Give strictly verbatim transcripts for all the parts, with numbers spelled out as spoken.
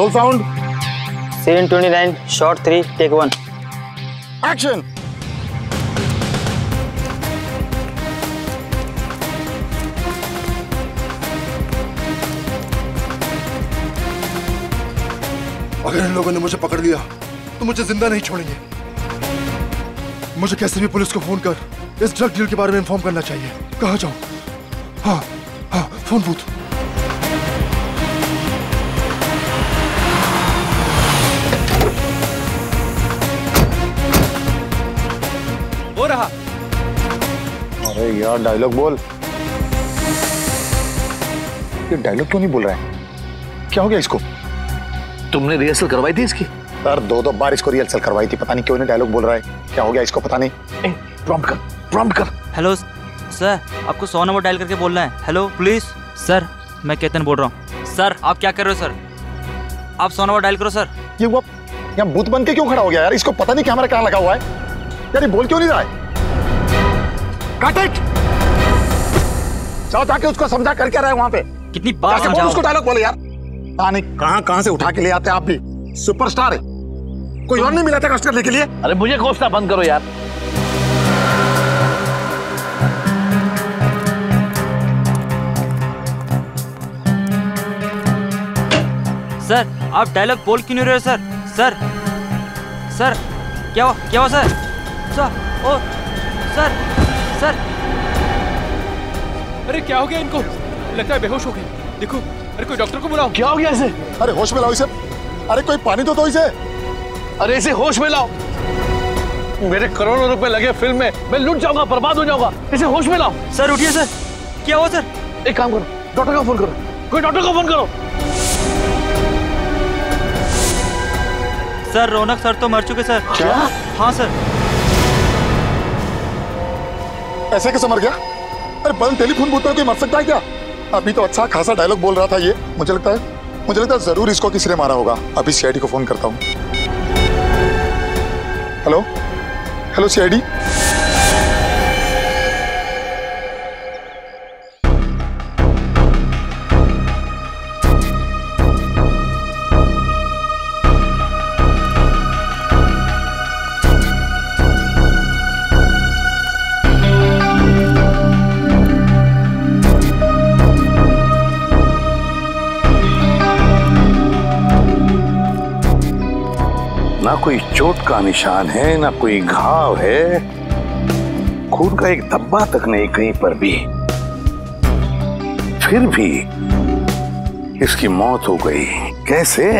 Roll sound. Scene twenty-nine, shot three, take one. Action. अगर इन लोगों ने मुझे पकड़ लिया तो मुझे जिंदा नहीं छोड़ेंगे। मुझे कैसे भी पुलिस को फोन कर इस ड्रग डील के बारे में इन्फॉर्म करना चाहिए। कहाँ जाऊँ? हाँ हाँ, फोन बूथ। वो रहा। अरे यार डायलॉग बोल। ये डायलॉग क्यों नहीं बोल रहा है? क्या हो गया इसको? तुमने रिहर्सल करवाई थी इसकी? सर दो दो बार इसको रिहर्सल करवाई थी, पता नहीं क्यों इन्हें डायलॉग बोल रहा है। क्या हो गया इसको? पता नहीं। प्रॉम्प्ट कर, प्रॉम्प्ट कर। हेलो सर, आपको सौ नंबर डायल करके बोलना है। Hello please. सर मैं केतन बोल रहा हूँ। सर आप क्या कर रहे हो सर? आप सौ नंबर डायल करो सर। ये वो यहाँ भूत बन के क्यों खड़ा हो गया यार? इसको पता नहीं कैमरा कहाँ लगा हुआ है यार, ये बोल क्यों नहीं रहा है? Cut it. जाओ जाके उसको समझा करके रहा है वहाँ पे। कितनी बार समझाओ उसको, डायलॉग बोले यार। कहां कहां से उठा के ले आते हैं आप भी। सुपरस्टार है, कोई और नहीं मिला था कष्ट करने के लिए। अरे मुझे कोसना बंद करो यार। सर आप डायलॉग बोल क्यों नहीं रहे हो सर? सर सर क्या हुआ? क्या हुआ सर? सर ओ सर सर अरे क्या हो गया इनको? लगता है बेहोश हो गए। देखो अरे कोई डॉक्टर को बुलाओ। क्या हो गया इसे? अरे होश में लाओ इसे। अरे कोई पानी तो दो इसे। अरे इसे होश में लाओ। मेरे करोड़ों रुपए लगे फिल्म में, मैं लूट जाऊंगा, बर्बाद हो जाऊंगा। इसे होश में लाओ। सर उठिए सर। क्या हुआ सर? एक काम करो, डॉक्टर को फोन करो। कोई डॉक्टर को फोन करो। सर रौनक सर तो मर चुके सर। क्या? हाँ सर। ऐसे कैसे मर गया? अरे बंद टेलीफोन बूथ पर कोई मर सकता है क्या? अभी तो अच्छा खासा डायलॉग बोल रहा था ये। मुझे लगता है मुझे लगता है जरूर इसको किसी ने मारा होगा। अभी सीआईडी को फोन करता हूँ। Hello hello CID. ना कोई चोट का निशान है, ना कोई घाव है, खून का एक धब्बा तक नहीं कहीं पर भी। फिर भी इसकी मौत हो गई कैसे?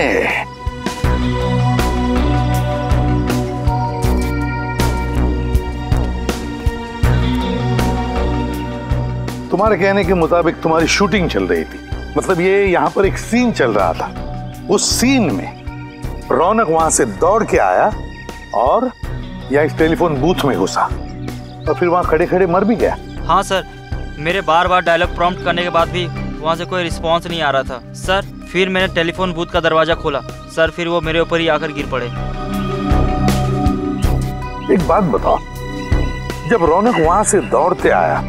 तुम्हारे कहने के मुताबिक तुम्हारी शूटिंग चल रही थी। मतलब ये यहां पर एक सीन चल रहा था। उस सीन में रौनक वहां से दौड़ के आया और या इस टेलीफोन बूथ में घुसा और फिर वहां खड़े खड़े मर भी गया। हाँ सर, मेरे बार बार डायलॉग प्रॉम्प्ट करने के बाद भी वहां से कोई रिस्पांस नहीं आ रहा था सर। फिर मैंने टेलीफोन बूथ का दरवाजा खोला सर, फिर वो मेरे ऊपर ही आकर गिर पड़े। एक बात बताओ, जब रौनक वहां से दौड़ते आया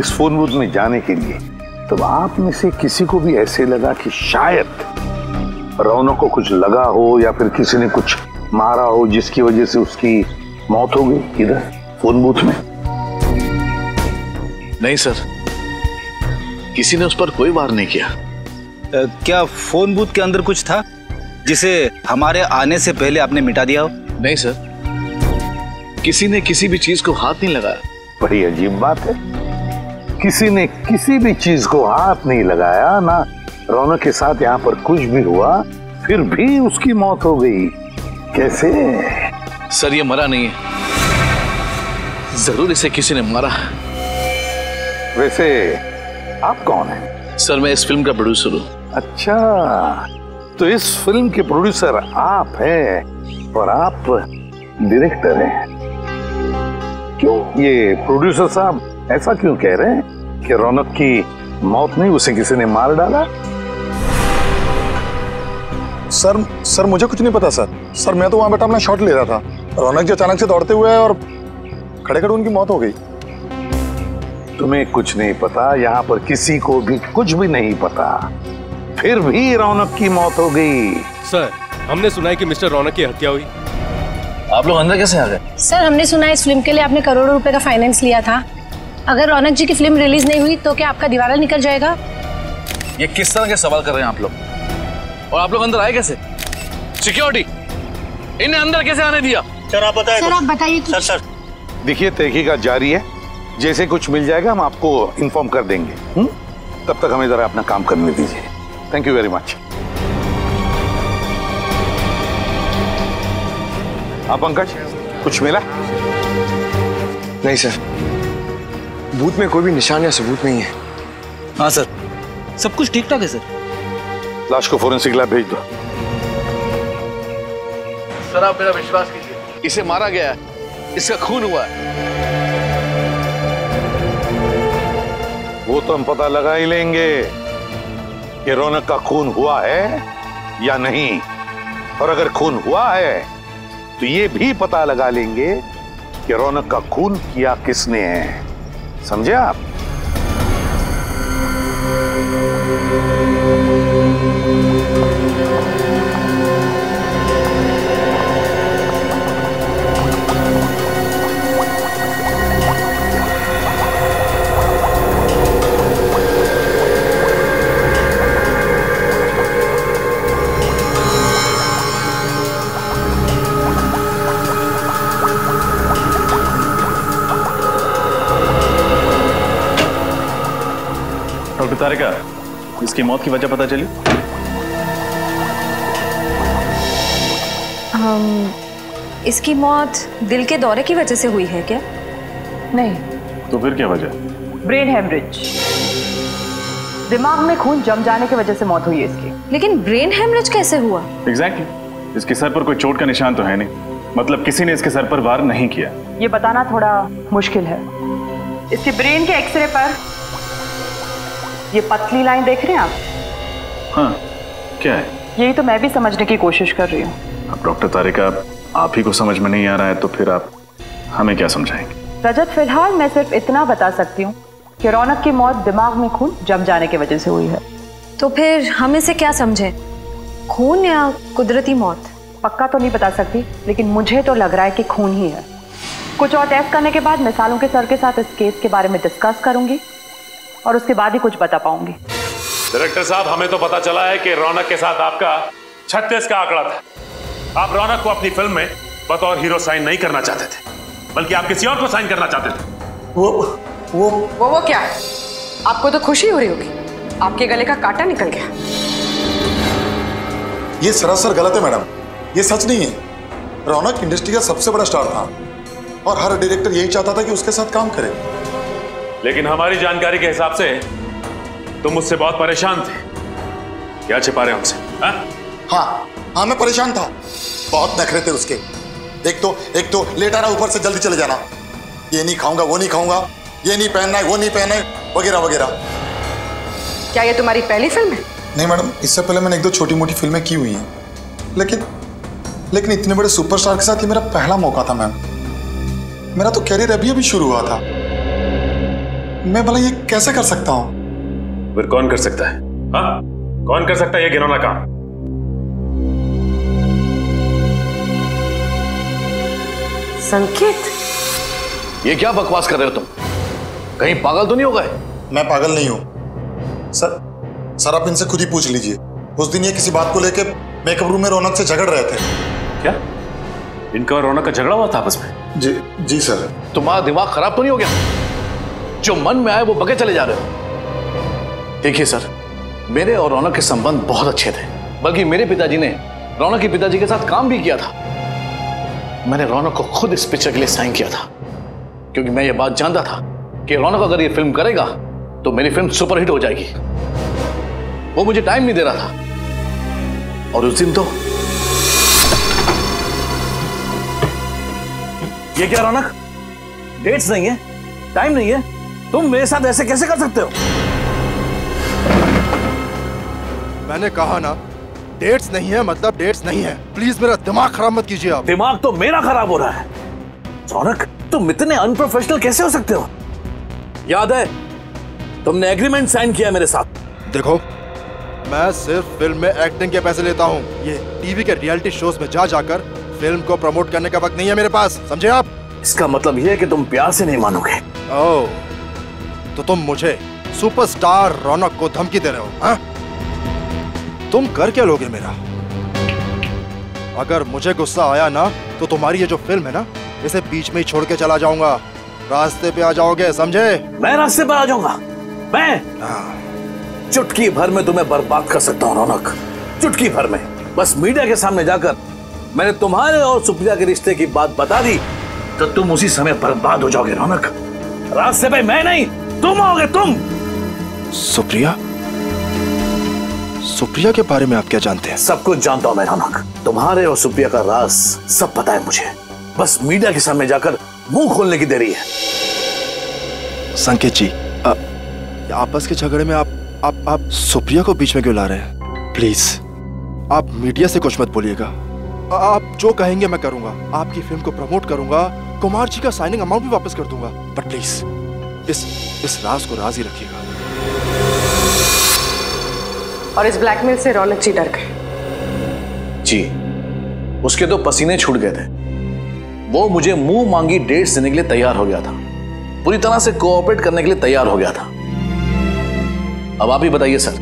इस फोन बूथ में जाने के लिए, तब आप में से किसी को भी ऐसे लगा कि शायद रौनक को कुछ लगा हो या फिर किसी ने कुछ मारा हो जिसकी वजह से उसकी मौत हो गई इधर फोन बूथ में? नहीं सर, किसी ने उस पर कोई वार नहीं किया। आ, क्या फोन बूथ के अंदर कुछ था जिसे हमारे आने से पहले आपने मिटा दिया हो? नहीं सर, किसी ने किसी भी चीज को हाथ नहीं लगाया। बड़ी अजीब बात है, किसी ने किसी भी चीज को हाथ नहीं लगाया, ना रौनक के साथ यहाँ पर कुछ भी हुआ, फिर भी उसकी मौत हो गई कैसे? सर ये मरा नहीं है, जरूर इसे किसी ने मारा। वैसे आप कौन हैं? सर मैं इस फिल्म का प्रोड्यूसर हूँ। अच्छा, तो इस फिल्म के प्रोड्यूसर आप हैं और आप डायरेक्टर हैं। क्यों ये प्रोड्यूसर साहब ऐसा क्यों कह रहे हैं कि रौनक की मौत नहीं, उसे किसी ने मार डाला? सर सर मुझे कुछ नहीं पता सर। सर मैं तो वहां बैठा अपना शॉट ले रहा था। रौनक जी अचानक से दौड़ते हुए और खड़े खड़े उनकी मौत हो गई। तुम्हें कुछ नहीं पता? यहाँ पर किसी को भी कुछ भी नहीं पता। फिर भी रौनक की मौत हो गई। सर, हमने सुना है कि मिस्टर रौनक की हत्या हुई। आप लोग अंदर कैसे आ गए? सर, हमने सुना है इस फिल्म के लिए आपने करोड़ों रुपए का फाइनेंस लिया था। अगर रौनक जी की फिल्म रिलीज नहीं हुई तो क्या आपका दिवाला निकल जाएगा? ये किस तरह के सवाल कर रहे हैं आप लोग? और आप लोग अंदर आए कैसे? सिक्योरिटी, इन्हें अंदर कैसे आने दिया? सर आप बताइए। सर आप बताइए। सर सर देखिए, तहकीकात जारी है, जैसे कुछ मिल जाएगा हम आपको इन्फॉर्म कर देंगे। हुँ? तब तक हमें जरा अपना काम करने दीजिए। Thank you very much. आप पंकज, कुछ मिला? नहीं सर, बूथ में कोई भी निशान या सबूत नहीं है। हाँ सर, सब कुछ ठीक ठाक है सर। लाश को फोरेंसिक लैब भेज दो। सर आप मेरा विश्वास कीजिए, इसे मारा गया है, इसका खून हुआ है। वो तो हम पता लगा ही लेंगे कि रौनक का खून हुआ है या नहीं, और अगर खून हुआ है तो ये भी पता लगा लेंगे कि रौनक का खून किया किसने है। समझे आप? तारिका, इसकी मौत की वजह पता चली? um, इसकी मौत दिल के दौरे की वजह से हुई है क्या? नहीं। तो फिर क्या वजह? ब्रेन हेमरेज, दिमाग में खून जम जाने की वजह से मौत हुई है इसकी। लेकिन ब्रेन हेमरेज कैसे हुआ? Exactly exactly. इसके सर पर कोई चोट का निशान तो है नहीं, मतलब किसी ने इसके सर पर वार नहीं किया। ये बताना थोड़ा मुश्किल है। इसके ब्रेन के एक्सरे पर ये पतली लाइन देख रहे हैं आप? हाँ, क्या है? यही तो मैं भी समझने की कोशिश कर रही हूँ। अब डॉक्टर तारिका, आप ही को समझ में नहीं आ रहा है तो फिर आप हमें क्या समझाएंगे? रजत, फिलहाल मैं सिर्फ इतना बता सकती हूँ कि रौनक की मौत दिमाग में खून जम जाने की वजह से हुई है। तो फिर हम इसे क्या समझें, खून या कुदरती मौत? पक्का तो नहीं बता सकती, लेकिन मुझे तो लग रहा है कि खून ही है। कुछ और टेस्ट करने के बाद मिसालों के सर के साथ इस केस के बारे में डिस्कस करूंगी और उसके बाद ही कुछ बता पाऊंगी। डायरेक्टर साहब, हमें तो पता चला है कि रौनक के साथ आपका छत्तीस का आंकड़ा था। आप रौनक को अपनी फिल्म में बतौर हीरो साइन नहीं करना चाहते थे, बल्कि आप किसी और को साइन करना चाहते थे। वो वो वो वो क्या? आपको तो खुशी हो रही होगी, आपके गले का कांटा निकल गया। ये सरासर गलत है मैडम, ये सच नहीं है। रौनक इंडस्ट्री का सबसे बड़ा स्टार था और हर डायरेक्टर यही चाहता था कि उसके साथ काम करे। लेकिन हमारी जानकारी के हिसाब से तुम मुझसे बहुत परेशान थे, क्या छिपा रहे हमसे? हाँ हाँ हाँ, मैं परेशान था, बहुत नखरे थे उसके। एक तो एक तो लेट आना, ऊपर से जल्दी चले जाना, ये नहीं खाऊंगा वो नहीं खाऊंगा, ये नहीं पहनना है वो नहीं पहनना है, वगैरह वगैरह। क्या ये तुम्हारी पहली फिल्म है? नहीं मैडम, इससे पहले मैंने एक दो छोटी मोटी फिल्में की हुई हैं, लेकिन लेकिन इतने बड़े सुपरस्टार के साथ ये मेरा पहला मौका था मैम। मेरा तो कैरियर अभी अभी शुरू हुआ था, मैं भला ये कैसे कर सकता हूँ? फिर कौन कर सकता है? हाँ, कौन कर सकता है ये घिनौना काम? संकेत, ये क्या बकवास कर रहे हो तुम? कहीं पागल तो नहीं हो गए? मैं पागल नहीं हूँ सर। सर आप इनसे खुद ही पूछ लीजिए, उस दिन ये किसी बात को लेकर मेकअप रूम में रौनक से झगड़ रहे थे। क्या इनका और रौनक का झगड़ा हुआ था आपस में? जी जी सर। तुम्हारा दिमाग खराब तो नहीं हो गया? जो मन में आए वो बगे चले जा रहे हो। देखिए सर, मेरे और रौनक के संबंध बहुत अच्छे थे, बल्कि मेरे पिताजी ने रौनक के पिताजी के साथ काम भी किया था। मैंने रौनक को खुद इस पिक्चर के लिए साइन किया था, क्योंकि मैं ये बात जानता था कि रौनक अगर ये फिल्म करेगा तो मेरी फिल्म सुपरहिट हो जाएगी। वो मुझे टाइम नहीं दे रहा था, और उस दिन तो ये क्या रौनक, डेट्स नहीं है, टाइम नहीं है, तुम मेरे साथ ऐसे कैसे कर सकते हो? मैंने कहा ना, डेट्स नहीं है मतलब डेट्स नहीं है। प्लीज मेरा दिमाग खराब मत कीजिए आप। दिमाग तो मेरा खराब हो रहा है। रौनक, तुम इतने अनप्रोफेशनल कैसे हो सकते हो? याद है तुमने एग्रीमेंट साइन किया मेरे साथ? देखो, मैं सिर्फ फिल्म में एक्टिंग के पैसे लेता हूँ। ये टीवी के रियलिटी शोज में जा जाकर फिल्म को प्रमोट करने का वक्त नहीं है मेरे पास, समझे आप? इसका मतलब ये है कि तुम प्यार से नहीं मानोगे। ओह, तो तुम मुझे सुपरस्टार रौनक को धमकी दे रहे हो, हा? तुम कर क्या लोगे मेरा? अगर मुझे गुस्सा आया ना तो तुम्हारी ये जो फिल्म है ना, इसे बीच में ही छोड़ के चला जाऊंगा। रास्ते पे आ जाओगे, समझे? मैं रास्ते पे आ जाऊंगा? मैं चुटकी भर में तुम्हें बर्बाद कर सकता हूँ रौनक, चुटकी भर में। बस मीडिया के सामने जाकर मैंने तुम्हारे और सुप्रिया के रिश्ते की बात बता दी तो तुम उसी समय बर्बाद हो जाओगे रौनक। रास्ते पे मैं नहीं, तुम आओगे, तुम। सुप्रिया? सुप्रिया के बारे में आप क्या जानते हैं? सब कुछ जानता हूँ मैं रौनक, तुम्हारे और सुप्रिया का राज सब पता है मुझे। बस मीडिया के सामने जाकर मुंह खोलने की देरी है। संकेत जी, आ, आपस के झगड़े में आप आप आप सुप्रिया को बीच में क्यों ला रहे हैं? प्लीज आप मीडिया से कुछ मत बोलिएगा। आप जो कहेंगे मैं करूंगा, आपकी फिल्म को प्रमोट करूंगा, कुमार जी का साइनिंग अमाउंट भी वापस कर दूंगा, बट प्लीज इस इस राज को राज ही रखिएगा। और इस ब्लैकमेल से रौनक जी डर गए। जी, उसके तो पसीने छूट गए थे। वो मुझे मुंह मांगी डेट्स देने के लिए तैयार हो गया था, पूरी तरह से कोऑपरेट करने के लिए तैयार हो गया था। अब आप ही बताइए सर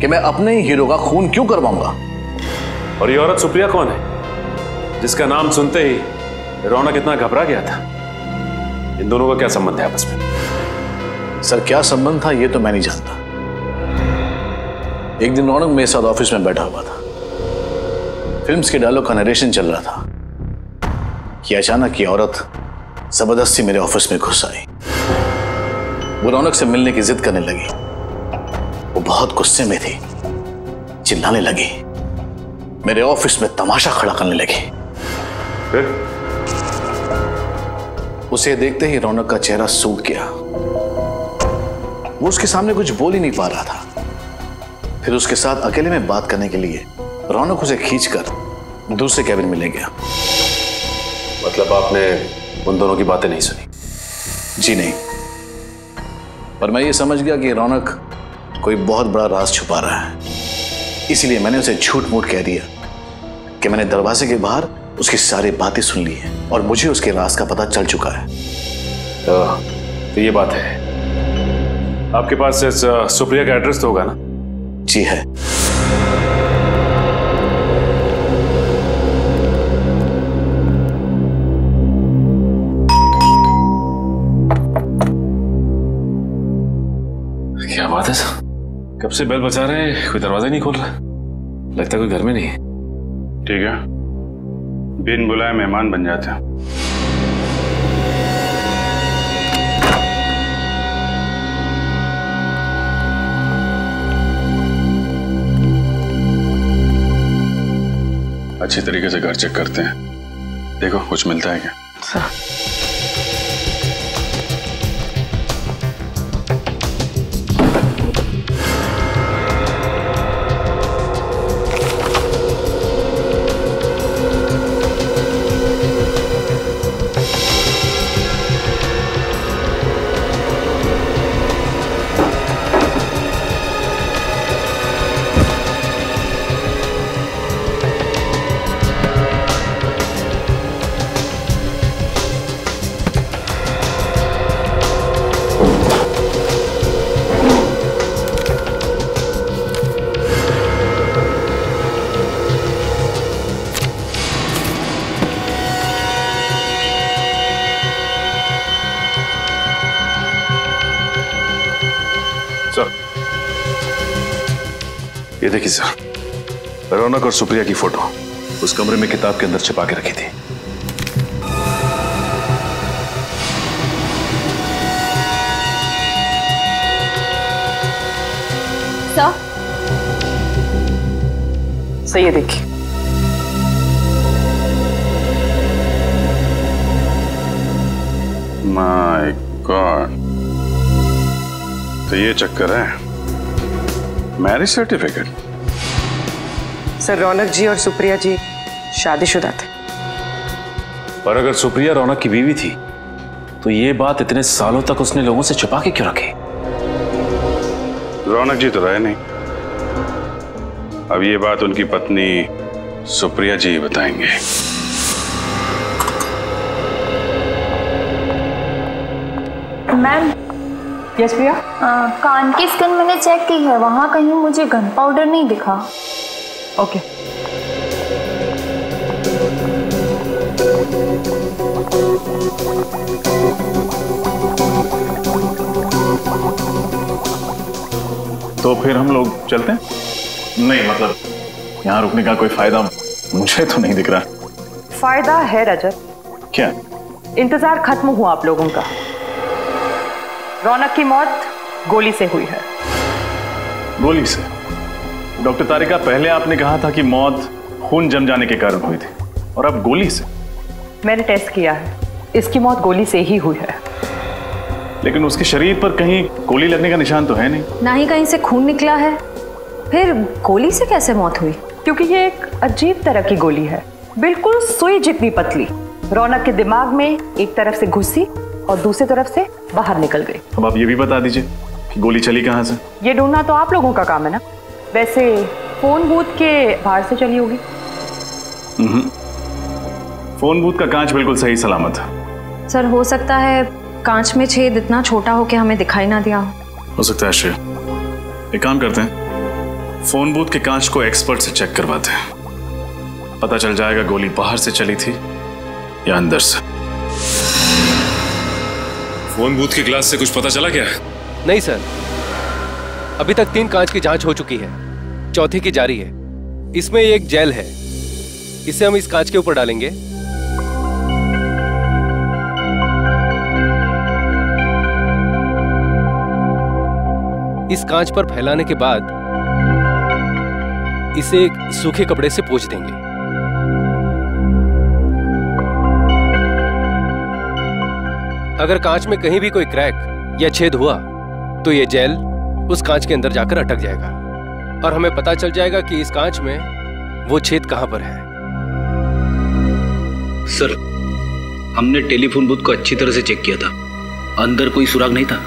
कि मैं अपने ही हीरो का खून क्यों करवाऊंगा? और ये औरत सुप्रिया कौन है जिसका नाम सुनते ही रौनक इतना घबरा गया था? इन दोनों का क्या संबंध है आपस में? सर क्या संबंध था ये तो मैं नहीं जानता। एक दिन रौनक मेरे साथ ऑफिस में बैठा हुआ था, फिल्म्स के डायलॉग का नरेशन चल रहा था कि अचानक ये औरत जबरदस्ती मेरे ऑफिस में घुस आई। वो रौनक से मिलने की जिद करने लगी, वो बहुत गुस्से में थी, चिल्लाने लगी, मेरे ऑफिस में तमाशा खड़ा करने लगी। फिर उसे देखते ही रौनक का चेहरा सूख गया, वो उसके सामने कुछ बोल ही नहीं पा रहा था। फिर उसके साथ अकेले में बात करने के लिए रौनक उसे खींचकर दूसरे कैबिन में ले गया। मतलब आपने उन दोनों की बातें नहीं सुनी? जी नहीं, पर मैं ये समझ गया कि रौनक कोई बहुत बड़ा राज छुपा रहा है, इसलिए मैंने उसे झूठ मूठ कह दिया कि मैंने दरवाजे के बाहर उसकी सारी बातें सुन ली हैं और मुझे उसके राज का पता चल चुका है। तो, तो ये बात है। आपके पास इस सुप्रिया का एड्रेस तो होगा ना? जी है। क्या बात है सर, कब से बेल बजा रहे हैं, कोई दरवाजा नहीं खोल रहा। लगता कोई घर में नहीं है। ठीक है, बिन बुलाए मेहमान बन जाते हैं। अच्छी तरीके से घर चेक करते हैं, देखो कुछ मिलता है क्या। सर ये देखिए सर, रौनक और सुप्रिया की फोटो उस कमरे में किताब के अंदर छिपा के रखी थी। सर, सही है, देखिए। माय गॉड, तो ये चक्कर है। Marriage certificate? Sir Raunak ji और सुप्रिया जी शादीशुदा थे। पर अगर सुप्रिया रौनक की बीवी थी तो ये बात इतने सालों तक उसने लोगों से छुपा के क्यों रखी? रौनक जी तो रहे नहीं। अब ये बात उनकी पत्नी सुप्रिया जी बताएंगे। मैम। यस प्रिया। कान की स्किन मैंने चेक की है, वहाँ कहीं मुझे गन पाउडर नहीं दिखा। ओके। तो फिर हम लोग चलते हैं? नहीं, मतलब यहाँ रुकने का कोई फायदा मुझे तो नहीं दिख रहा। फायदा है रजत। क्या? इंतजार खत्म हुआ आप लोगों का। रौनक की मौत गोली से हुई है। गोली से? डॉक्टर तारिका, पहले आपने कहा था कि मौत खून जम जाने के कारण हुई थी, और अब गोली से? मैंने टेस्ट किया है, इसकी मौत गोली से ही हुई है। लेकिन उसके शरीर पर कहीं गोली लगने का निशान तो है नहीं, ना ही कहीं से खून निकला है। फिर गोली से कैसे मौत हुई? क्योंकि ये एक अजीब तरह की गोली है, बिल्कुल सुई जितनी पतली। रौनक के दिमाग में एक तरफ से घुसी और दूसरी तरफ से बाहर निकल गई। अब आप ये भी बता दीजिए कि गोली चली कहाँ से? ये ढूंढना तो आप लोगों का काम है ना। वैसे फोन बूथ के बाहर से चली होगी। फोन बूथ का कांच बिल्कुल सही सलामत है। सर, हो सकता है कांच में छेद इतना छोटा हो कि हमें दिखाई ना दिया हो। हो सकता है श्रेया। एक काम करते हैं, फोन बूथ के कांच को एक्सपर्ट से चेक करवाते हैं, पता चल जाएगा गोली बाहर से चली थी या अंदर से। फोन बूथ के ग्लास से कुछ पता चला क्या? नहीं सर, अभी तक तीन कांच की जांच हो चुकी है, चौथी की जारी है। इसमें एक जेल है, इसे हम इस कांच के ऊपर डालेंगे। इस कांच पर फैलाने के बाद इसे एक सूखे कपड़े से पोंछ देंगे। अगर कांच में कहीं भी कोई क्रैक या छेद हुआ तो ये जेल उस कांच के अंदर जाकर अटक जाएगा और हमें पता चल जाएगा कि इस कांच में वो छेद कहां पर है। सर, हमने टेलीफोन बूथ को अच्छी तरह से चेक किया था, अंदर कोई सुराग नहीं था।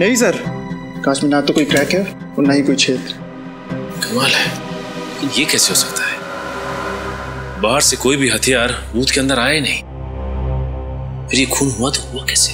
नहीं सर, कांच में ना तो कोई क्रैक है और ना ही कोई छेद। कमाल है, ये कैसे हो सकता है? बाहर से कोई भी हथियार बूथ के अंदर आए नहीं, फिर ये खून हुआ तो हुआ कैसे?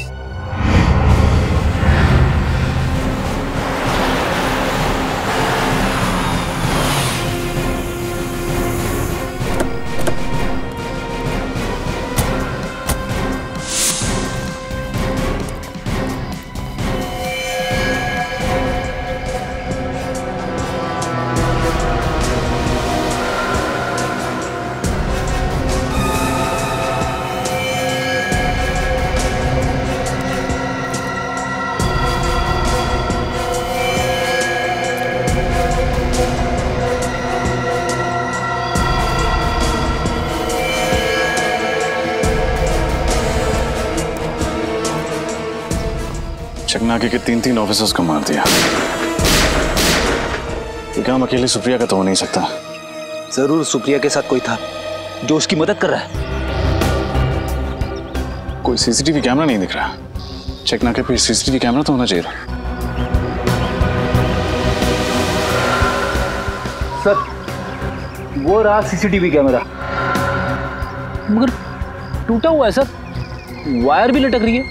चकनाके के तीन तीन ऑफिसर्स को मार दिया। ये काम अकेले सुप्रिया का तो हो नहीं सकता। जरूर सुप्रिया के साथ कोई था जो उसकी मदद कर रहा है। कोई सीसीटीवी कैमरा नहीं दिख रहा। चकनाके पे सीसीटीवी कैमरा तो होना चाहिए। सर, वो रहा सीसीटीवी कैमरा, मगर टूटा हुआ है सर, वायर भी लटक रही है।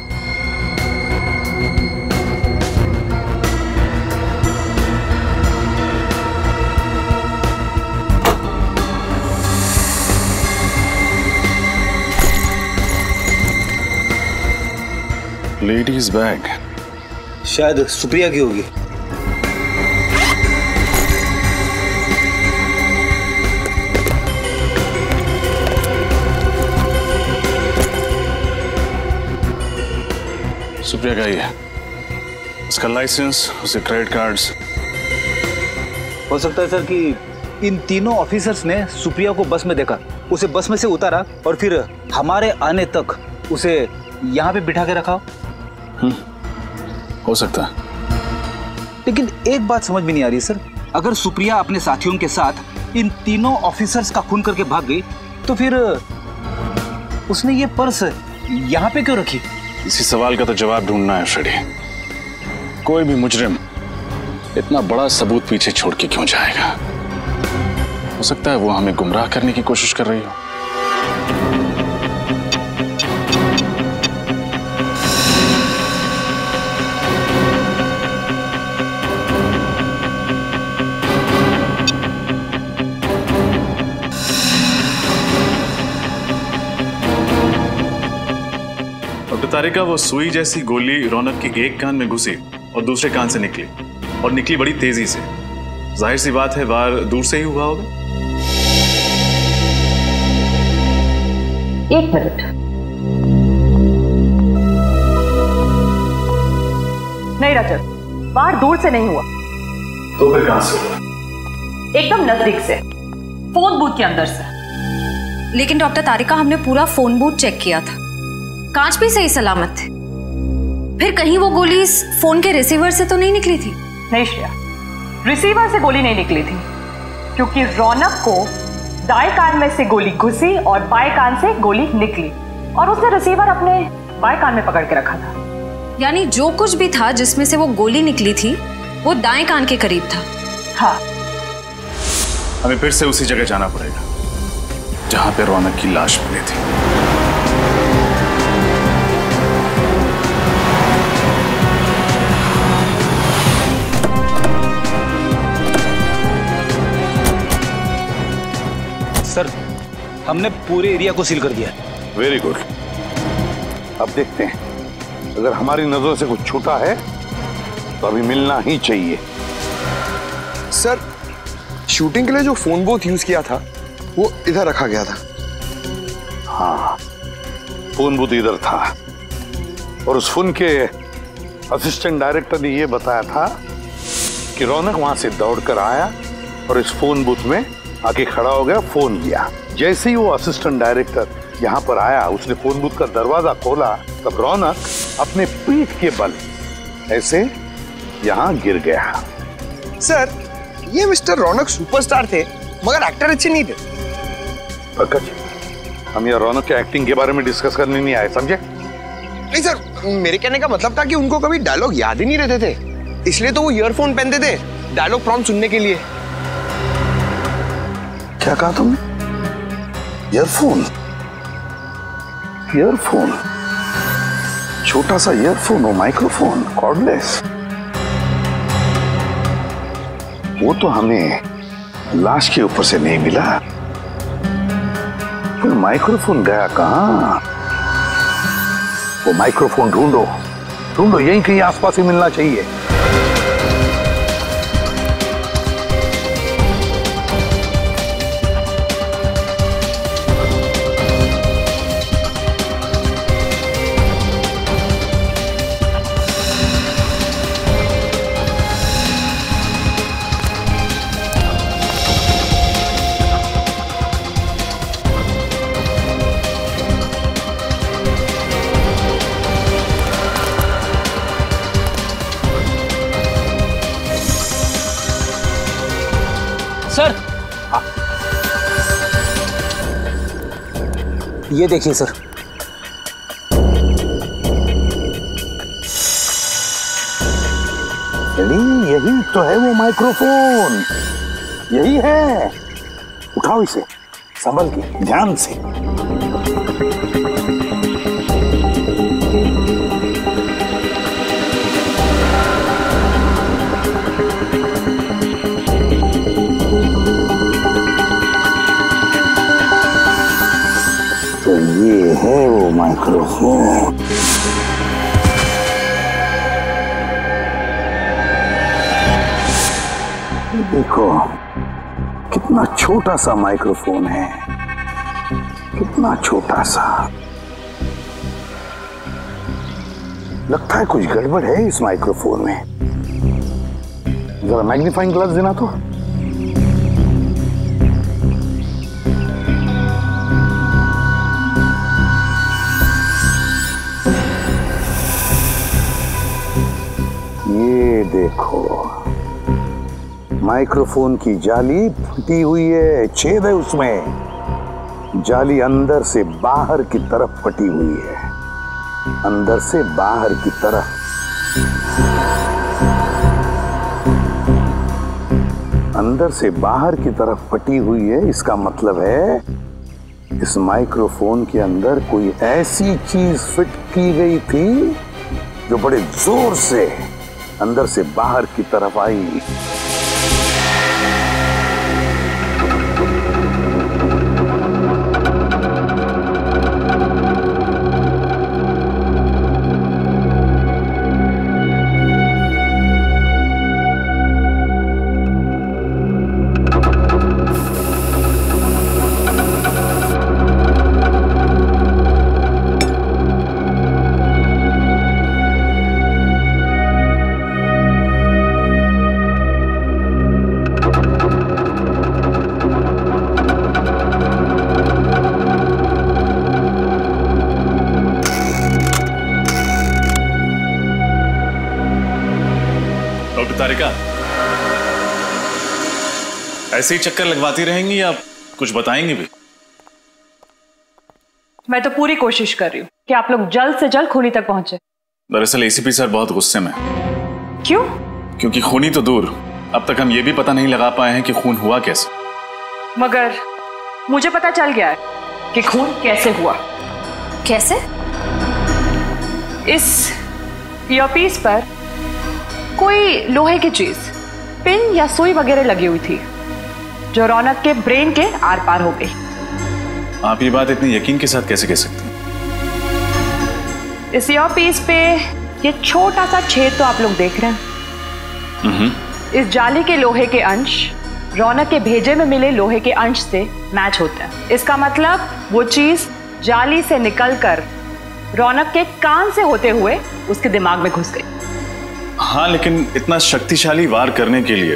लेडीज बैग शायद सुप्रिया की होगी। सुप्रिया का ही है, उसका लाइसेंस, उसके क्रेडिट कार्ड्स। हो सकता है सर कि इन तीनों ऑफिसर्स ने सुप्रिया को बस में देखा, उसे बस में से उतारा और फिर हमारे आने तक उसे यहाँ पे बिठा के रखा। हो सकता है, लेकिन एक बात समझ में नहीं आ रही सर, अगर सुप्रिया अपने साथियों के साथ इन तीनों ऑफिसर्स का खून करके भाग गई तो फिर उसने ये पर्स यहाँ पे क्यों रखी? इसी सवाल का तो जवाब ढूंढना है फ्रेडी। कोई भी मुजरिम इतना बड़ा सबूत पीछे छोड़ के क्यों जाएगा? हो सकता है वो हमें गुमराह करने की कोशिश कर रही हो। तारिका, वो सुई जैसी गोली रौनक की एक कान में घुसी और दूसरे कान से निकली, और निकली बड़ी तेजी से। जाहिर सी बात है वार दूर से ही हुआ होगा। एक मिनट, नहीं रजत, वार दूर से नहीं हुआ। तो फिर कहां से हुआ? एकदम नजदीक से, फोन बूथ के अंदर से। लेकिन डॉक्टर तारिका, हमने पूरा फोन बूथ चेक किया था, कांच भी सही सलामत थे। फिर कहीं वो गोली इस फोन के रिसीवर से तो नहीं निकली थी? नहीं श्रेया, रिसीवर से गोली नहीं निकली थी, क्योंकि रौनक को दाएं कान में से गोली घुसी और बाएं कान से गोली निकली, और उसने रिसीवर अपने बाएं कान में पकड़ के रखा था। यानी जो कुछ भी था जिसमें से वो गोली निकली थी वो दाएं कान के करीब था। हाँ, हमें फिर से उसी जगह जाना पड़ेगा जहाँ पे रौनक की लाश मिली थी। सर, हमने पूरे एरिया को सील कर दिया। Very good. अब देखते हैं, अगर हमारी नजरों से कुछ छूटा है तो अभी मिलना ही चाहिए। सर, शूटिंग के लिए जो फोन बूथ यूज किया था वो इधर रखा गया था। हाँ, फोन बूथ इधर था, और उस फोन के असिस्टेंट डायरेक्टर ने ये बताया था कि रौनक वहां से दौड़कर आया और इस फोन बूथ में आके खड़ा हो गया, फोन लिया। जैसे ही वो असिस्टेंट डायरेक्टर यहाँ पर आया, उसने फोन बूथ का दरवाजा खोला, तब रौनक अपने पीठ के बल ऐसे यहाँ गिर गया। सर, ये मिस्टर रौनक सुपरस्टार थे, मगर एक्टर अच्छे नहीं थे। पंकज, हम यहाँ रौनक के एक्टिंग के बारे में डिस्कस करने नहीं आए, समझे? नहीं सर, मेरे कहने का मतलब था कि उनको कभी डायलॉग याद ही नहीं रहते थे, इसलिए तो वो ईयरफोन पहनते थे डायलॉग प्रॉम्प्ट सुनने के लिए। क्या कहा तुमने? ईयरफोन? ईयरफोन? छोटा सा ईयरफोन हो, माइक्रोफोन, कॉर्डलेस। वो तो हमें लाश के ऊपर से नहीं मिला, फिर माइक्रोफोन गया कहाँ? वो माइक्रोफोन ढूंढो, ढूंढो, यहीं कहीं आसपास ही मिलना चाहिए। ये देखिए सर, यही तो है वो माइक्रोफोन, यही है। उठाओ इसे, संभल के, ध्यान से। वो माइक्रोफोन, देखो कितना छोटा सा माइक्रोफोन है, कितना छोटा सा। लगता है कुछ गड़बड़ है इस माइक्रोफोन में। जरा मैग्नीफाइंग ग्लास देना तो। ये देखो, माइक्रोफोन की जाली फटी हुई है, छेद है उसमें। जाली अंदर से बाहर की तरफ फटी हुई है, अंदर से बाहर की तरफ, अंदर से बाहर की तरफ फटी हुई है। इसका मतलब है इस माइक्रोफोन के अंदर कोई ऐसी चीज फिट की गई थी जो बड़े जोर से अंदर से बाहर की तरफ आई। तारिका, ऐसे ही चक्कर लगवाती रहेंगी या कुछ बताएंगी भी? मैं तो पूरी कोशिश कर रही हूँ कि आप लोग जल्द से जल्द खूनी तक पहुंचे। दरअसल एसीपी सर बहुत गुस्से में। क्यों? क्योंकि खूनी तो दूर, अब तक हम ये भी पता नहीं लगा पाए हैं कि खून हुआ कैसे। मगर मुझे पता चल गया है कि खून कैसे हुआ। कैसे? इस ईयरपीस पर कोई लोहे की चीज, पिन या सुई वगैरह लगी हुई थी जो रौनक के ब्रेन के आर पार हो गई। आप ये बात इतने यकीन के साथ कैसे कह सकते हैं? इस ईयरपीस पे ये छोटा सा छेद तो आप लोग देख रहे हैं। इस जाली के लोहे के अंश रौनक के भेजे में मिले लोहे के अंश से मैच होता है। इसका मतलब वो चीज जाली से निकलकर रौनक के कान से होते हुए उसके दिमाग में घुस गई। हाँ, लेकिन इतना शक्तिशाली वार करने के लिए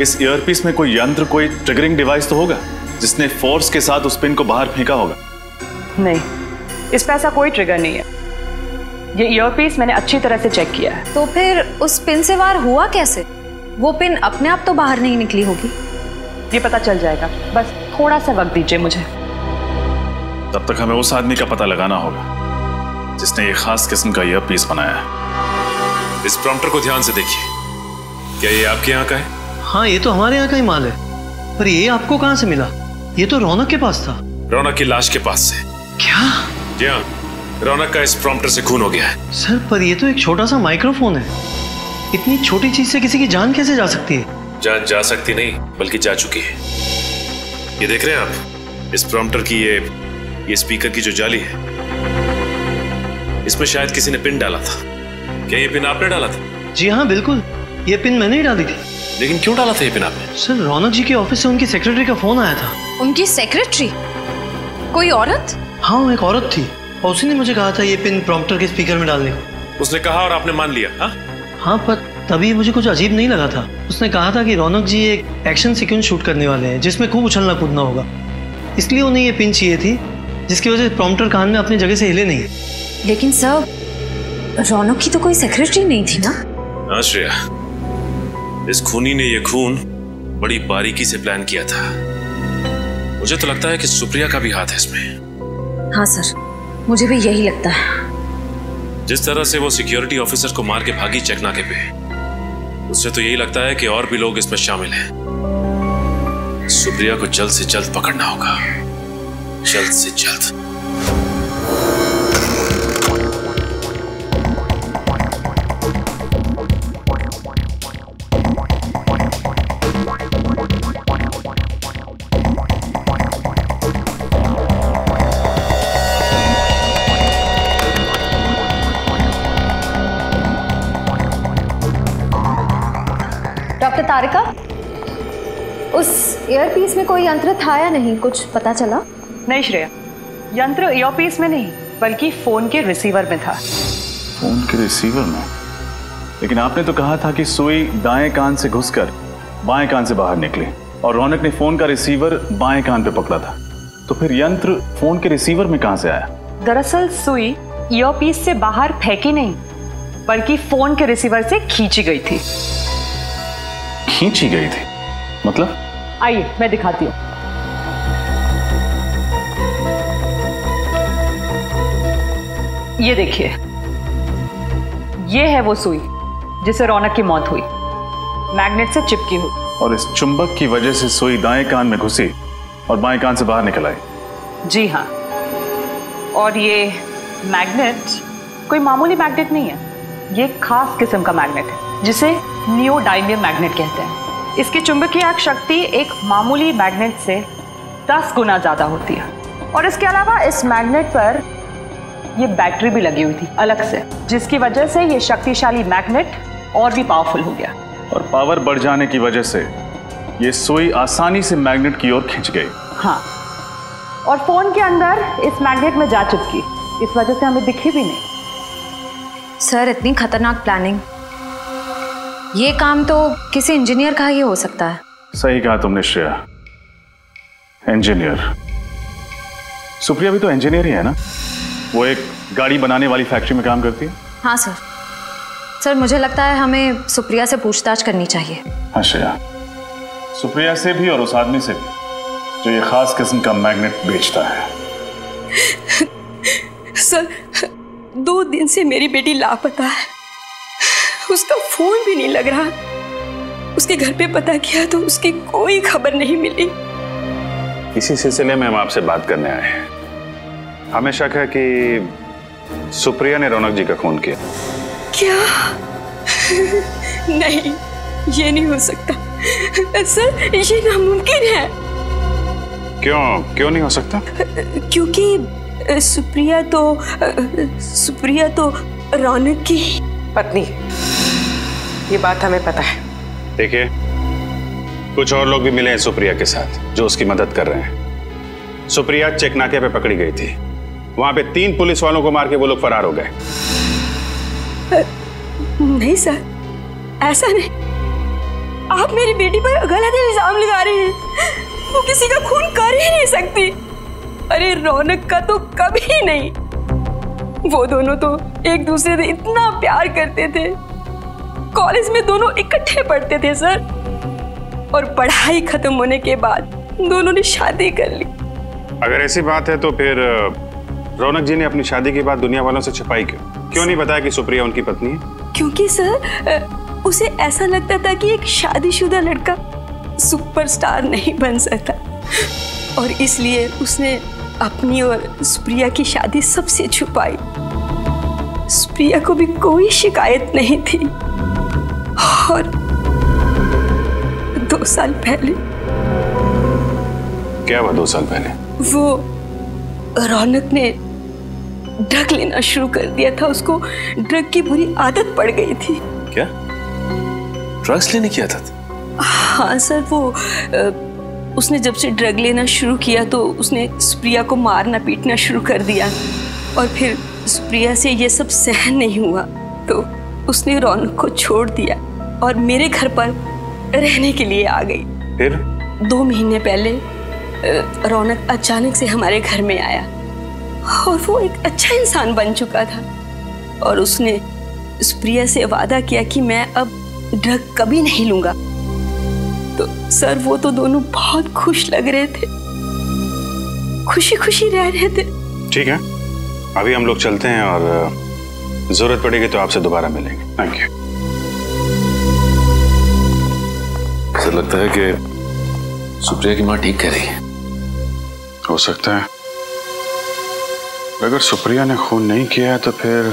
इस ईयरपीस में कोई यंत्र, कोई ट्रिगरिंग डिवाइस तो होगा जिसने फोर्स के साथ उस पिन को बाहर फेंका होगा। नहीं, इस पर ऐसा कोई ट्रिगर नहीं है। ये ईयरपीस मैंने अच्छी तरह से चेक किया है। तो फिर उस पिन से वार हुआ कैसे? वो पिन अपने आप तो बाहर नहीं निकली होगी। ये पता चल जाएगा, बस थोड़ा सा वक्त दीजिए मुझे। तब तक हमें उस आदमी का पता लगाना होगा जिसने ये खास किस्म का ईयरपीस बनाया है। इस प्रॉम्प्टर को ध्यान से देखिए। क्या ये आपके यहाँ का है? हाँ, ये तो हमारे यहाँ का ही माल है। पर ये आपको कहाँ से मिला? ये तो रौनक के पास था। रौनक की लाश के पास से। क्या? जी हाँ, रौनक का इस प्रॉम्प्टर से खून हो गया है। सर, पर ये तो एक छोटा सा माइक्रोफोन है। इतनी छोटी चीज से किसी की जान कैसे जा सकती है? जान जा सकती नहीं, बल्कि जा चुकी है। ये देख रहे हैं आप इस प्रॉम्प्टर की ये ये स्पीकर की जो जाली है, इसमें शायद किसी ने पिन डाला था। क्या ये पिन आपने डाला था? जी हाँ, बिल्कुल, ये पिन मैंने ही डाली थी। लेकिन क्यों डाला था ये पिन आपने? सर, रौनक जी के ऑफिस से उनकी सेक्रेटरी का फोन आया था। उनकी सेक्रेटरी? कोई औरत? हाँ, एक औरत थी, और उसी ने मुझे कहा था ये पिन प्रॉम्प्टर के स्पीकर में डालने को। उसने कहा और आपने मान लिया? हा? हाँ, पर तभी मुझे कुछ अजीब नहीं लगा था। उसने कहा था कि रौनक जी एक एक्शन सीक्वेंस शूट करने वाले हैं जिसमें खूब उछलना कूदना होगा, इसलिए उन्हें ये पिन चाहिए थी, जिसकी वजह से प्रॉम्प्टर कान में अपनी जगह से हिले नहीं। लेकिन सर, रौनक की तो कोई सेक्रेटरी नहीं थी ना? हाँ श्रेया, इस खूनी ने यह खून बड़ी बारीकी से प्लान किया था। मुझे तो लगता है कि सुप्रिया का भी हाथ है इसमें। हाँ सर, मुझे भी यही लगता है। जिस तरह से वो सिक्योरिटी ऑफिसर को मार के भागी चेक नाके पे, उससे तो यही लगता है कि और भी लोग इसमें शामिल हैं। सुप्रिया को जल्द से जल्द पकड़ना होगा, जल्द से जल्द। तारिका, उस ईयरपीस में कोई यंत्र था या नहीं, कुछ पता चला? नहीं श्रेया, यंत्र ईयरपीस में नहीं बल्कि फोन के रिसीवर में था। फोन के रिसीवर में? लेकिन आपने तो कहा था कि सुई दाएं कान से घुसकर बाएं कान से बाहर निकली और रौनक ने फोन का रिसीवर बाएं कान पे पकड़ा था, तो फिर यंत्र फोन के रिसीवर में कहां से आया? दरअसल सुई ईयरपीस से बाहर फेंकी नहीं, ऊपर की फोन के रिसीवर से खींची गई थी। खींची गई थी मतलब? आइए मैं दिखाती हूँ। ये देखिए, ये है वो सुई जिससे रौनक की मौत हुई, मैग्नेट से चिपकी हुई। और इस चुंबक की वजह से सुई दाएं कान में घुसी और बाएं कान से बाहर निकल आई। जी हाँ, और ये मैग्नेट कोई मामूली मैग्नेट नहीं है, ये खास किस्म का मैग्नेट है जिसे नियोडाइमियम मैग्नेट कहते हैं। इसकी चुंबकीय शक्ति एक मामूली मैग्नेट से दस गुना ज़्यादा होती है। और इसके अलावा इस मैग्नेट पर ये बैटरी भी लगी हुई थी अलग से, जिसकी वजह से ये शक्तिशाली मैग्नेट और भी पावरफुल हो गया। और पावर बढ़ जाने की वजह से ये सुई आसानी से मैग्नेट की ओर खिंच गई। हाँ, और फोन के अंदर इस मैग्नेट में जा चुपकी, इस वजह से हमें दिखी भी नहीं। सर, इतनी खतरनाक प्लानिंग, ये काम तो किसी इंजीनियर का ही हो सकता है। सही कहा तुमने श्रेया, इंजीनियर। सुप्रिया भी तो इंजीनियर ही है ना? वो एक गाड़ी बनाने वाली फैक्ट्री में काम करती है। हाँ सर। सर मुझे लगता है हमें सुप्रिया से पूछताछ करनी चाहिए। हाँ श्रेया, सुप्रिया से भी और उस आदमी से भी जो ये खास किस्म का मैग्नेट बेचता है। सर, दो दिन से मेरी बेटी लापता है, उसका फोन भी नहीं लग रहा। उसके घर पे पता किया तो उसकी कोई खबर नहीं मिली। इसी सिलसिले में हम आपसे बात करने आए हैं। हमें शक है कि सुप्रिया ने रौनक जी का खून किया। क्या? नहीं, ये नहीं हो सकता सर, ये नामुमकिन है। क्यों क्यों नहीं हो सकता? क्योंकि सुप्रिया तो सुप्रिया तो रौनक की पत्नी, ये बात हमें पता है। देखिए, कुछ और लोग भी मिले हैं सुप्रिया के साथ जो उसकी मदद कर रहे हैं। सुप्रिया चेकनाके पे पकड़ी गई थी, वहां पे तीन पुलिस वालों को मार के वो लोग फरार हो गए। नहीं सर, ऐसा नहीं। आप मेरी बेटी पर गलत इल्जाम लगा रहे हैं। वो किसी का खून कर ही नहीं सकती। अरे रौनक का तो कभी नहीं। वो दोनों तो एक दूसरे से इतना प्यार करते थे, कॉलेज में दोनों इकट्ठे पढ़ते थे सर। और पढ़ाई खत्म होने के बाद दोनों ने शादी कर ली। अगर ऐसी बात है तो फिर रौनक जी ने अपनी शादी के बाद दुनिया वालों से छुपाई क्यों? क्यों नहीं बताया कि सुप्रिया उनकी पत्नी है? क्योंकि सर उसे ऐसा लगता था कि एक शादीशुदा लड़का सुपरस्टार नहीं बन सकता, और इसलिए उसने अपनी और सुप्रिया की शादी सबसे छुपाई। सुप्रिया को भी कोई शिकायत नहीं थी। और दो साल पहले क्या हुआ? दो साल पहले वो रौनक ने ड्रग लेना शुरू कर दिया था। उसको ड्रग की बुरी आदत पड़ गई थी। क्या? ड्रग्स लेने की आदत? हाँ सर, वो उसने जब से ड्रग लेना शुरू किया तो उसने सुप्रिया को मारना पीटना शुरू कर दिया। और फिर सुप्रिया से ये सब सहन नहीं हुआ तो उसने रौनक को छोड़ दिया और मेरे घर पर रहने के लिए आ गई। फिर दो महीने पहले रौनक अचानक से हमारे घर में आया, और वो एक अच्छा इंसान बन चुका था। और उसने सुप्रिया से वादा किया कि मैं अब ड्रग कभी नहीं लूँगा। तो सर वो तो दोनों बहुत खुश लग रहे थे, खुशी खुशी रह रहे थे। ठीक है, अभी हम लोग चलते हैं और जरूरत पड़ेगी तो आपसे दोबारा मिलेंगे। Thank you. सर लगता है कि सुप्रिया की माँ ठीक कह रही है। हो सकता है अगर सुप्रिया ने खून नहीं किया है तो फिर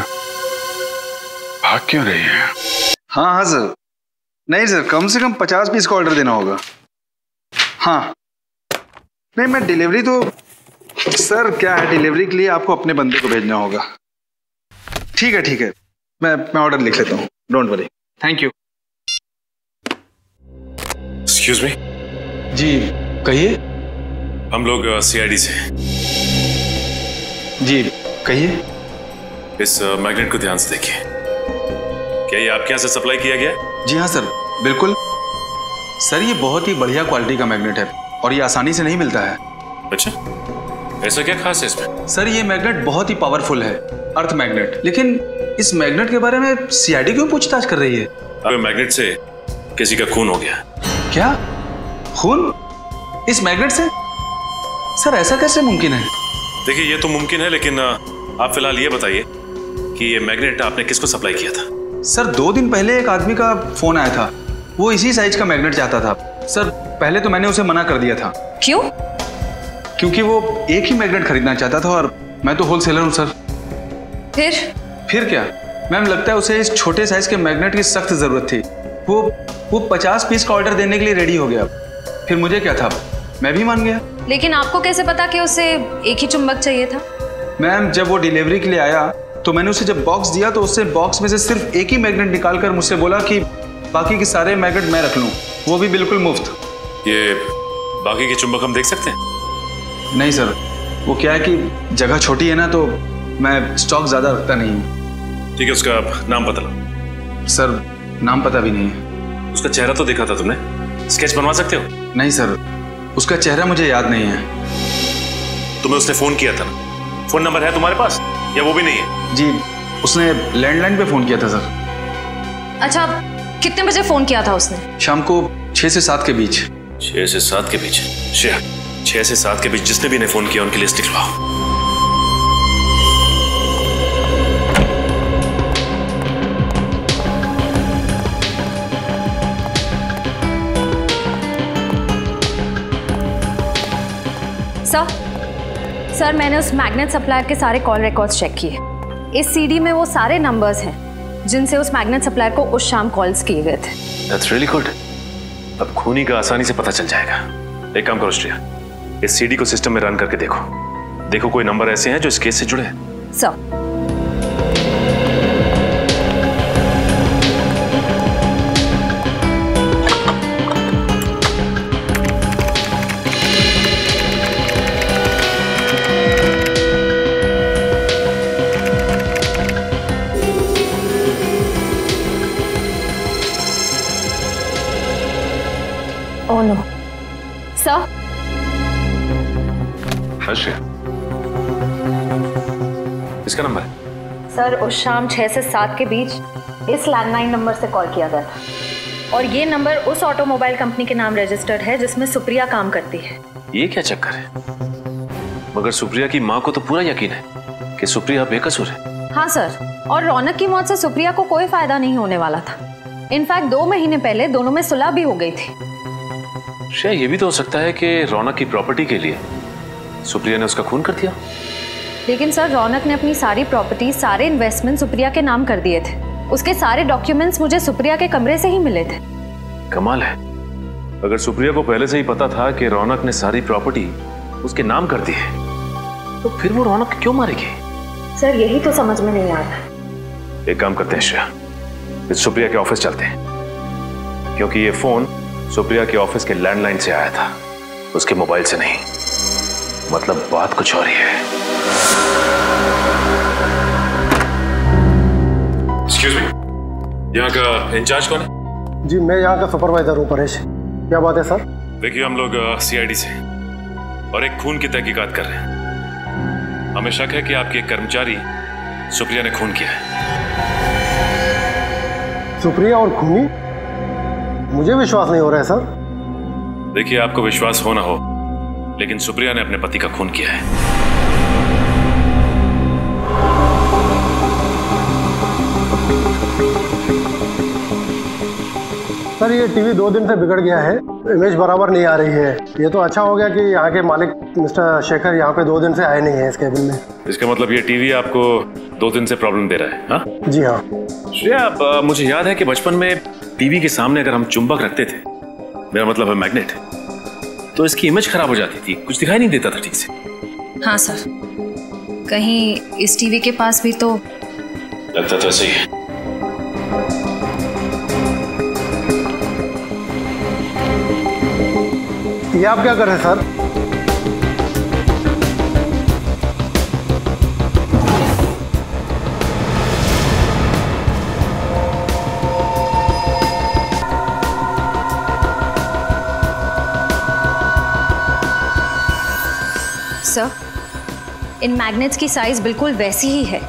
भाग क्यों रही है? हाँ हाँ सर, नहीं सर, कम से कम पचास पीस का ऑर्डर देना होगा। हाँ नहीं, मैं डिलीवरी तो सर क्या है, डिलीवरी के लिए आपको अपने बंदे को भेजना होगा। ठीक है ठीक है, मैं मैं ऑर्डर लिख लेता हूँ, don't worry. Thank you. Excuse me. जी कहिए। हम लोग सीआईडी से। जी कहिए। इस मैग्नेट को ध्यान से देखिए, क्या ये आपके यहाँ से सप्लाई किया गया है? जी हाँ सर, बिल्कुल सर, ये बहुत ही बढ़िया क्वालिटी का मैग्नेट है और ये आसानी से नहीं मिलता है। अच्छा, ऐसा क्या खास है इसमें? सर ये मैग्नेट बहुत ही पावरफुल है, अर्थ मैग्नेट। लेकिन इस मैग्नेट के बारे में सीआईडी क्यों पूछताछ कर रही है? अबे मैग्नेट से किसी का खून हो गया। क्या खून इस मैग्नेट से? सर ऐसा कैसे मुमकिन है? देखिए ये तो मुमकिन है, लेकिन आप फिलहाल ये बताइए कि ये मैग्नेट आपने किसको सप्लाई किया था? सर दो दिन पहले एक आदमी का फोन आया था, वो इसी साइज का मैग्नेट चाहता था। सर पहले तो मैंने उसे मना कर दिया था। क्यों? क्योंकि वो एक ही मैग्नेट खरीदना चाहता था और मैं तो होलसेलर हूँ सर। फिर? फिर क्या मैम, लगता है उसे इस छोटे साइज के मैग्नेट की सख्त जरूरत थी। वो वो पचास पीस का ऑर्डर देने के लिए रेडी हो गया। फिर मुझे क्या था, मैं भी मान गया। लेकिन आपको कैसे पता कि उसे एक ही चुंबक चाहिए था? मैम जब वो डिलीवरी के लिए आया तो मैंने उसे जब बॉक्स दिया तो उससे बॉक्स में से सिर्फ एक ही मैग्नेट निकालकर मुझसे बोला कि बाकी के सारे मैग्नेट मैं रख लूँ, वो भी बिल्कुल मुफ्त। ये बाकी के चुंबक हम देख सकते हैं? नहीं सर, वो क्या है कि जगह छोटी है ना, तो मैं स्टॉक ज़्यादा रखता नहीं हूँ। ठीक है, उसका आप नाम पता लो। सर नाम पता भी नहीं है। उसका चेहरा तो देखा था तुमने, स्केच बनवा सकते हो? नहीं सर, उसका चेहरा मुझे याद नहीं है। तुम्हें उसने फ़ोन किया था ना, फ़ोन नंबर है तुम्हारे पास या वो भी नहीं है? जी उसने लैंडलाइन पे फ़ोन किया था सर। अच्छा कितने बजे फ़ोन किया था उसने? शाम को छः से सात के बीच। छः से सात के बीच? छः से सात के बीच जिसने भी इन्हें फ़ोन किया उनकी लिस्ट लिखवाओ। सर, सर मैंने उस मैग्नेट सप्लायर के सारे कॉल रिकॉर्ड्स चेक किए। इस सीडी में वो सारे नंबर्स हैं जिनसे उस मैग्नेट सप्लायर को उस शाम कॉल्स किए गए थे। That's really good. अब खूनी का आसानी से पता चल जाएगा। एक काम करो श्रेया, इस सीडी को सिस्टम में रन करके देखो, देखो कोई नंबर ऐसे हैं जो इस केस से जुड़े हैं। सर इसका नंबर है? सर उस शाम छह से सात के बीच इस लैंडलाइन नंबर से कॉल किया गया था और ये नंबर उस ऑटोमोबाइल कंपनी के नाम रजिस्टर्ड है जिसमें सुप्रिया काम करती है। ये क्या चक्कर है? मगर सुप्रिया की माँ को तो पूरा यकीन है कि सुप्रिया बेकसूर है। हाँ सर, और रौनक की मौत से सुप्रिया को कोई फायदा नहीं होने वाला था। इनफैक्ट दो महीने पहले दोनों में सुलह भी हो गई थी। शायद ये भी तो हो सकता है कि रौनक की प्रॉपर्टी के लिए सुप्रिया ने उसका खून कर दिया। लेकिन सर रौनक ने अपनी सारी प्रॉपर्टी, सारे इन्वेस्टमेंट सुप्रिया के नाम कर दिए थे। उसके सारे डॉक्यूमेंट्स मुझे सुप्रिया के कमरे से ही मिले थे। कमाल है, अगर सुप्रिया को पहले से ही पता था कि रौनक ने सारी प्रॉपर्टी उसके नाम कर दी है तो फिर वो रौनक क्यों मारेगी? सर यही तो समझ में नहीं आता। एक काम करते हैं श्रेया, इस सुप्रिया के ऑफिस चलते हैं, क्योंकि ये फोन सुप्रिया के ऑफिस के लैंडलाइन से आया था, उसके मोबाइल से नहीं। मतलब बात कुछ और ही है। Excuse me, यहाँ का इंचार्ज कौन है? जी मैं यहाँ का सुपरवाइजर हूँ परेश। क्या बात है सर? देखिए हम लोग सीआईडी से और एक खून की तहकीकात कर रहे हैं। हमें शक है कि आपके एक कर्मचारी सुप्रिया ने खून किया है। सुप्रिया और खूनी? मुझे विश्वास नहीं हो रहा है सर। देखिए आपको विश्वास हो ना हो, लेकिन सुप्रिया ने अपने पति का खून किया है। सर ये टीवी दो दिन से बिगड़ गया है, इमेज बराबर नहीं आ रही है। ये तो अच्छा हो गया कि यहाँ के मालिक मिस्टर शेखर यहाँ पे दो दिन से आए नहीं है इस केबिन में। इसका मतलब ये टीवी आपको दो दिन से प्रॉब्लम दे रहा है? हा? जी हाँ श्रेया, आप, आ, मुझे याद है कि बचपन में टीवी के सामने अगर हम चुंबक रखते थे, मेरा मतलब है मैग्नेट, तो इसकी इमेज खराब हो जाती थी, कुछ दिखाई नहीं देता था ठीक से। हाँ सर, कहीं इस टीवी के पास भी तो लगता था। सही है, ये आप क्या कर रहे हैं सर? सर इन मैग्नेट्स की साइज बिल्कुल वैसी ही है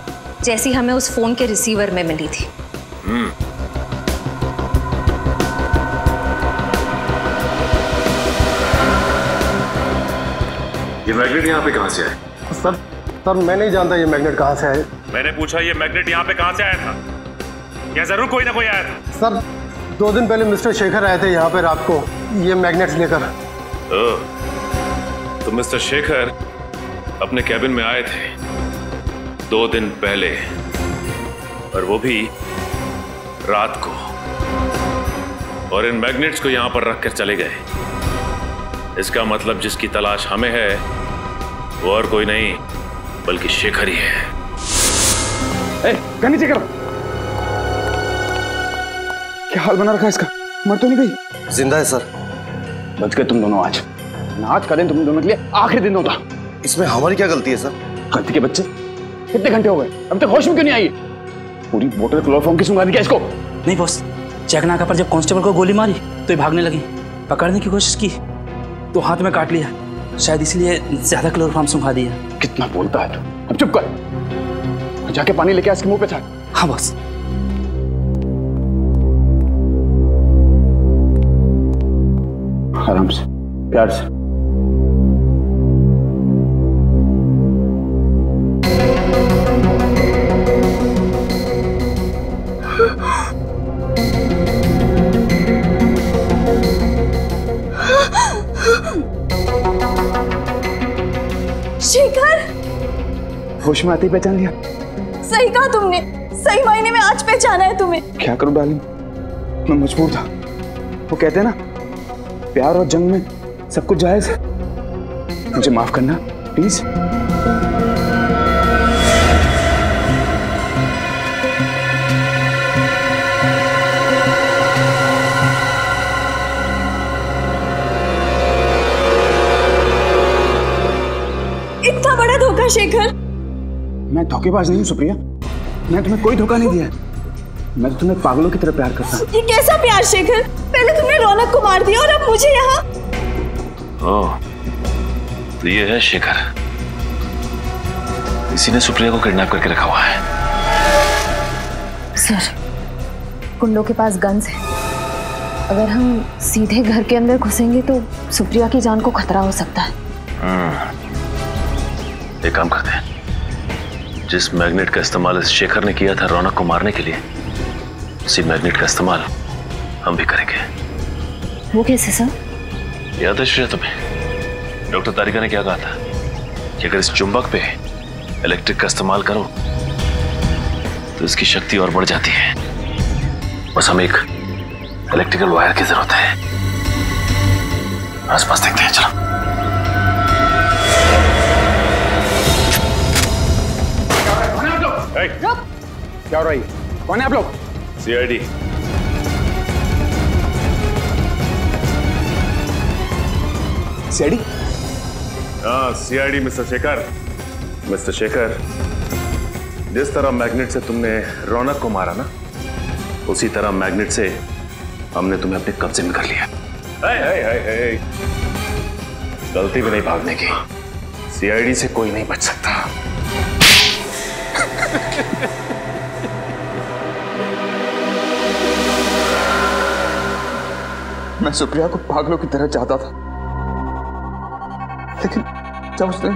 जैसी हमें उस फोन के रिसीवर में मिली थी। hmm. ये मैग्नेट यहाँ पे कहाँ से आया? सर सर मैं नहीं जानता ये मैग्नेट कहाँ से आया। मैंने पूछा ये मैग्नेट यहाँ पे कहाँ से आया था, या जरूर कोई ना कोई आया था। सर दो दिन पहले मिस्टर शेखर आए थे यहाँ पे रात को ये मैग्नेट्स लेकर। तो मिस्टर शेखर अपने कैबिन में आए थे दो दिन पहले, और वो भी रात को, और इन मैग्नेट्स को यहां पर रखकर चले गए। इसका मतलब जिसकी तलाश हमें है वो और कोई नहीं बल्कि शेखर ही है। ए, गनी शेखर, क्या हाल बना रखा है इसका? मर तो नहीं गई? जिंदा है सर। बच गए तुम दोनों। आज आज का दिन तुम दोनों के लिए आखिरी दिन होता। इसमें हमारी क्या गलती है सर? गलती के बच्चे, कितने घंटे हो गए अब तक होश में क्यों नहीं आई? पूरी बोतल क्लोरोफॉर्म की सुंघा दी क्या इसको? नहीं बॉस, चेकनाका पर जब कांस्टेबल को गोली मारी तो ये भागने लगी, पकड़ने की कोशिश की तो हाथ में काट लिया, शायद इसलिए ज्यादा क्लोरोफॉर्म सुंघा दिया। कितना बोलता है तू, अब चुप कर, जाके पानी लेके इसके मुंह पे छाट। हाँ बॉस। आराम से, प्यार से। होश में आती पहचान लिया। सही कहा तुमने, सही मायने में आज पहचाना है तुम्हें। क्या करूं डार्लिंग, मैं मजबूर था। वो कहते हैं ना, प्यार और जंग में सब कुछ जायज है। मुझे माफ करना प्लीज। इतना बड़ा धोखा शेखर। मैं धोखेबाज नहीं हूँ सुप्रिया, मैं तुम्हें कोई धोखा नहीं दिया है। मैं तो तुम्हें पागलों की तरह प्यार करता हूँ। ये कैसा प्यार शेखर? पहले तुमने रौनक को मार दिया और अब मुझे यहाँ। ओह, तो ये है शेखर, इसी ने सुप्रिया को किडनैप करके रखा हुआ है। सर, गुंडों के पास गन्स है, अगर हम सीधे घर के अंदर घुसेंगे तो सुप्रिया की जान को खतरा हो सकता है। एक काम करते हैं, जिस मैग्नेट का इस्तेमाल इस शेखर ने किया था रौनक को मारने के लिए, उसी मैग्नेट का इस्तेमाल हम भी करेंगे। वो कैसे सर? याद है श्रेया तुम्हें डॉक्टर तारिका ने क्या कहा था कि अगर इस चुंबक पे इलेक्ट्रिक का इस्तेमाल करो तो इसकी शक्ति और बढ़ जाती है। बस हमें एक इलेक्ट्रिकल वायर की जरूरत है। आसपास देखते हैं, चलो। Hey. क्या हो रहा है? कौन है आप लोग? सीआईडी। सीआईडी? हाँ CID mister Shekhar. Mister Shekhar, जिस तरह मैग्नेट से तुमने रौनक को मारा ना, उसी तरह मैग्नेट से हमने तुम्हें अपने कब्जे में कर लिया। hey, hey, hey, hey. गलती भी नहीं भागने की। सीआईडी से कोई नहीं बच सकता। मैं सुप्रिया को पागलों की तरह चाहता था, लेकिन जब उसने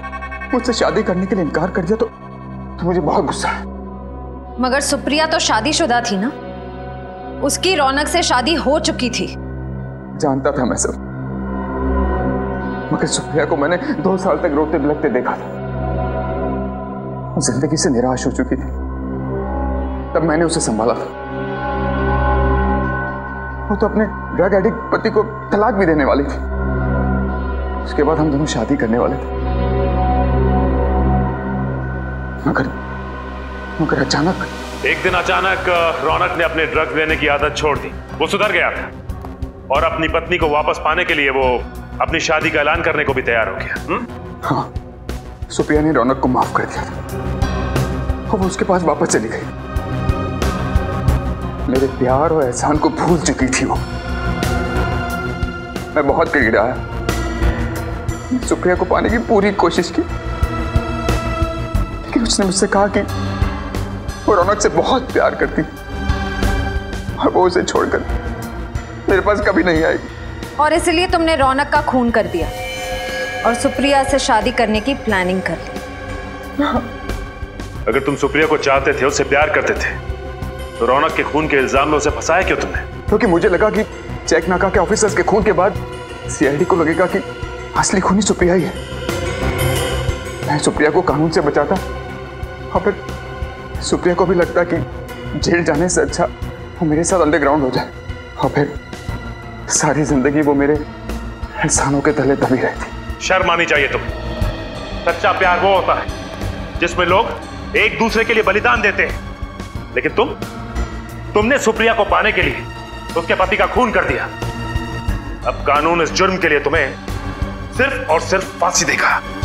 मुझसे शादी करने के लिए इनकार कर दिया तो, तो मुझे बहुत गुस्सा है। मगर सुप्रिया तो शादीशुदा थी ना, उसकी रौनक से शादी हो चुकी थी। जानता था मैं सब, मगर सुप्रिया को मैंने दो साल तक रोते बिलखते देखा था। जिंदगी से निराश हो चुकी थी, तब मैंने उसे संभाला था। वो तो अपने ड्रग एडिक्ट पति को तलाक भी देने वाली थी। उसके बाद हम दोनों शादी करने वाले थे, मगर मगर अचानक एक दिन अचानक रौनक ने अपने ड्रग लेने की आदत छोड़ दी। वो सुधर गया था और अपनी पत्नी को वापस पाने के लिए वो अपनी शादी का ऐलान करने को भी तैयार हो गया। हुँ? हाँ, सुप्रिया ने रौनक को माफ कर दिया था और वो उसके पास वापस चली गई। मेरे प्यार और एहसान को भूल चुकी थी वो। मैं बहुत गिड़ा आया, सुप्रिया को पाने की पूरी कोशिश की, उसने मुझसे कहा कि वो रौनक से बहुत प्यार करती और वो उसे छोड़कर मेरे पास कभी नहीं आएगी। और इसलिए तुमने रौनक का खून कर दिया और सुप्रिया से शादी करने की प्लानिंग कर ली। हाँ। अगर तुम सुप्रिया को चाहते थे, उससे प्यार करते थे, तो रौनक के खून के इल्जाम में उसे फंसाया क्यों तुमने? क्योंकि मुझे लगा कि चेक नाका के ऑफिसर्स के खून के बाद सीआईडी को लगेगा कि असली खूनी सुप्रिया ही है। मैं सुप्रिया को कानून से बचाता और फिर सुप्रिया को भी लगता कि जेल जाने से अच्छा वो मेरे साथ अंडरग्राउंड हो जाए और फिर सारी जिंदगी वो मेरे एहसानों के तले दबी रहती। शर्म आनी चाहिए तुम। सच्चा प्यार वो होता है जिसमें लोग एक दूसरे के लिए बलिदान देते हैं, लेकिन तुम तुमने सुप्रिया को पाने के लिए उसके पति का खून कर दिया। अब कानून इस जुर्म के लिए तुम्हें सिर्फ और सिर्फ फांसी देगा।